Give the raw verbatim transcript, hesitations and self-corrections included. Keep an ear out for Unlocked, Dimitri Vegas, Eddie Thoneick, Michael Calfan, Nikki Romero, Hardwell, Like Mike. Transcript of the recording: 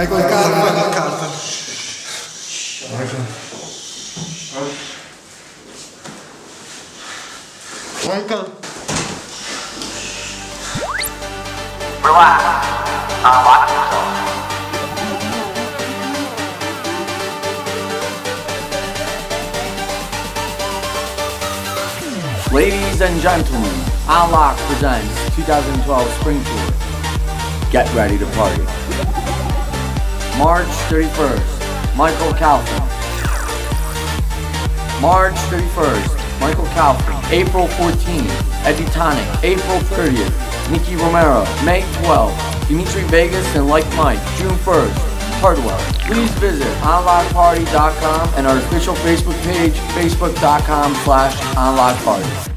Michael Calfan. Michael Calfan. Michael. Relax. I'm watching myself. Ladies and gentlemen, Unlock presents twenty twelve Spring Tour. Get ready to party. March thirty-first, Michael Calfan. March thirty-first, Michael Calfan. April fourteenth, Eddie Thoneick. April thirtieth, Nikki Romero. May twelfth, Dimitri Vegas and Like Mike. June first, Hardwell. Please visit unlock party dot com and our official Facebook page, facebook dot com slash unlock party.